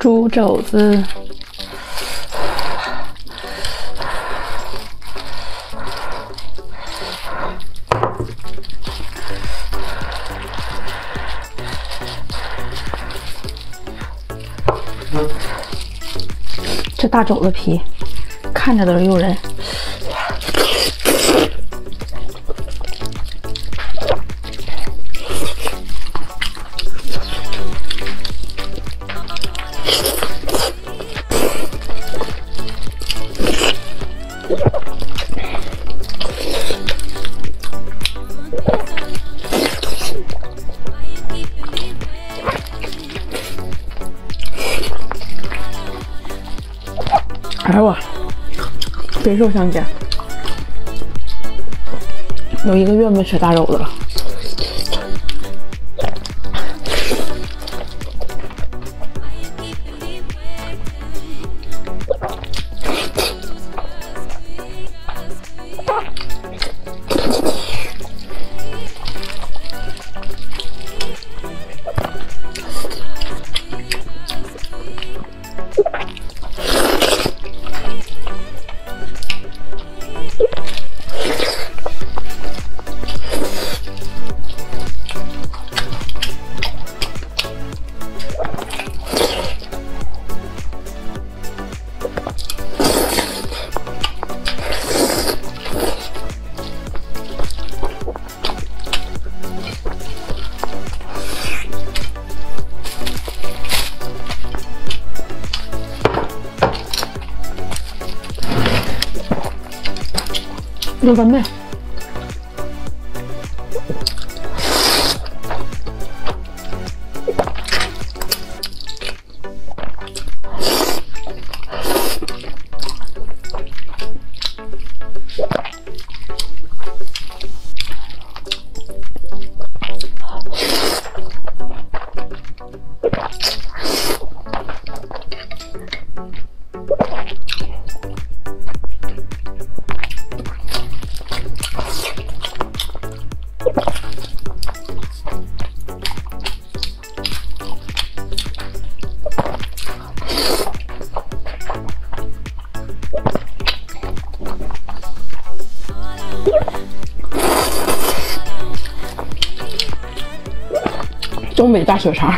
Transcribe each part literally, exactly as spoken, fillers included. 猪肘子。 这大肘子皮看着都是诱人，哎我，别受伤姐，有一个月没吃大肘子了。六分贝，东北大血肠。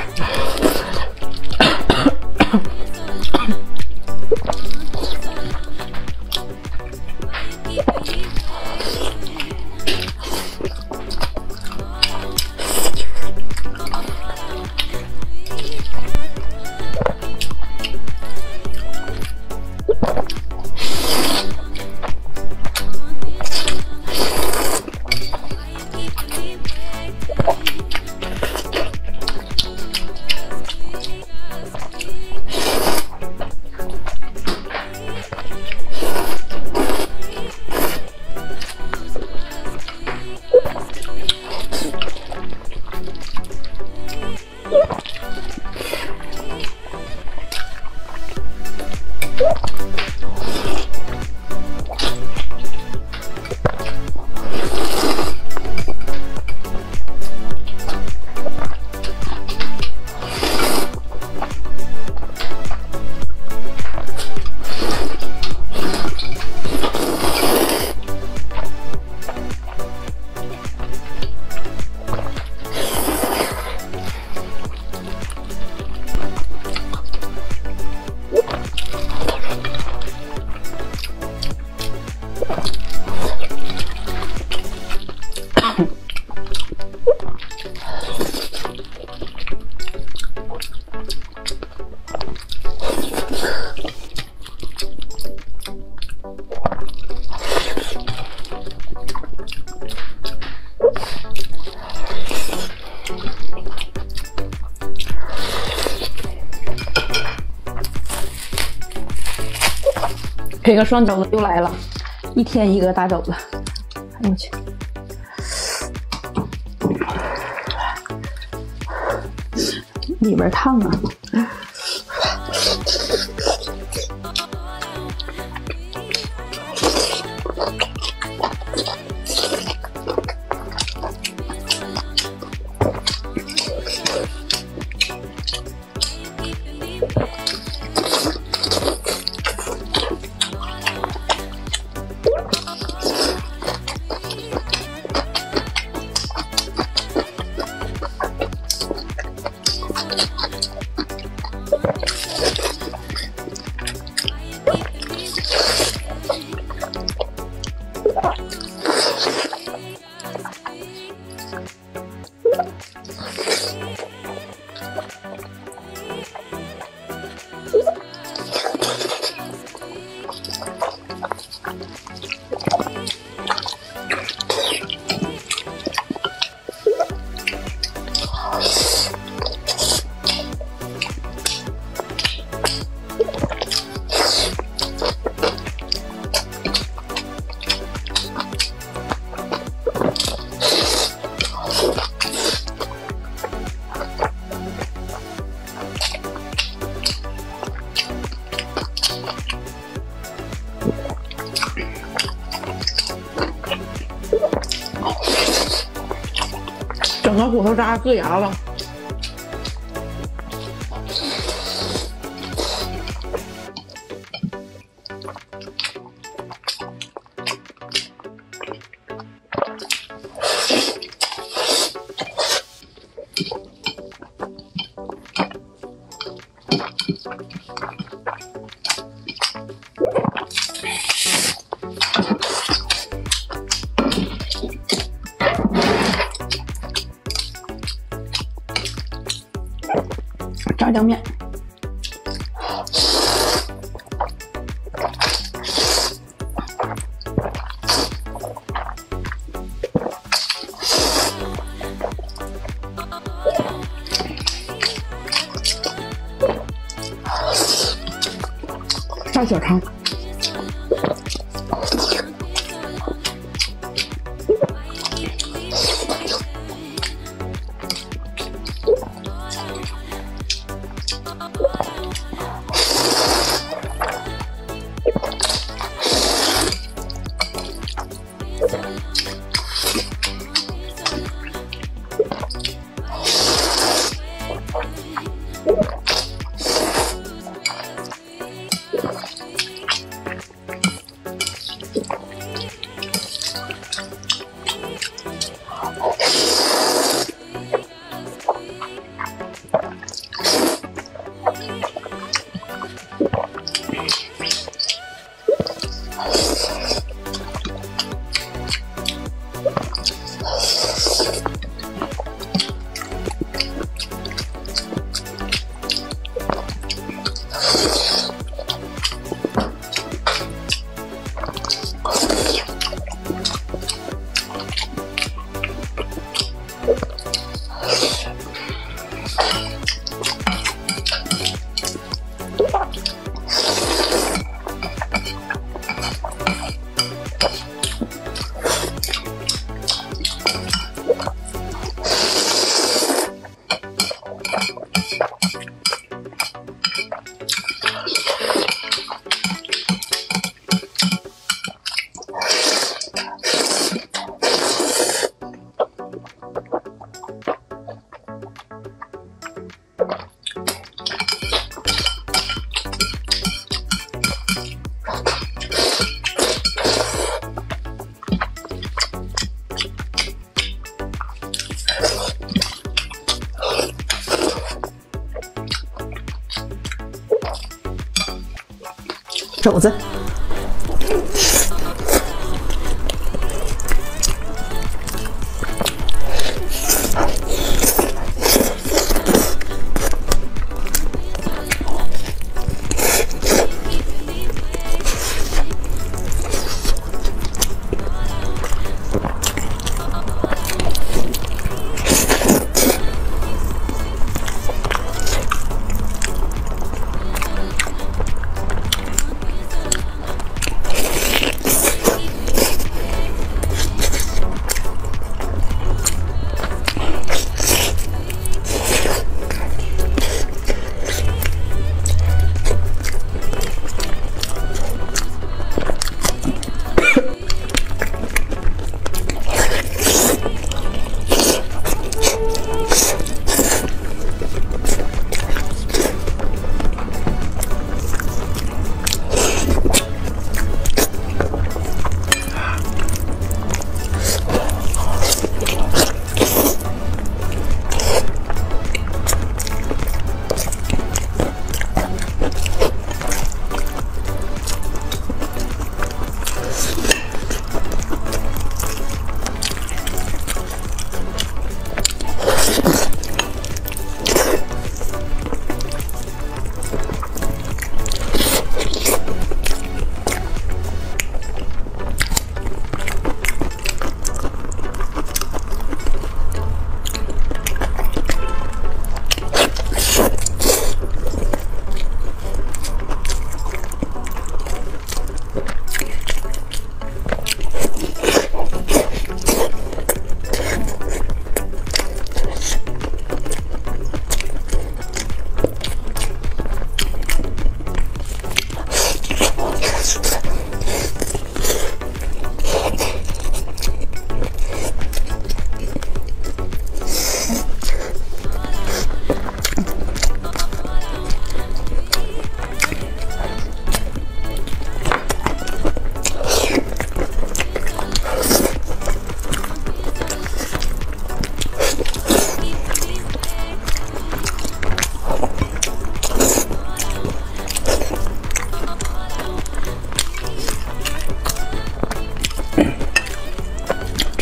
这个双肘子又来了，一天一个大肘子，哎呦我去！ 里边烫啊！整个骨头渣硌牙了。炸酱面，炸小肠。 肘子，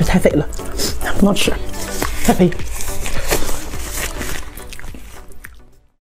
太肥了，不能吃，太肥。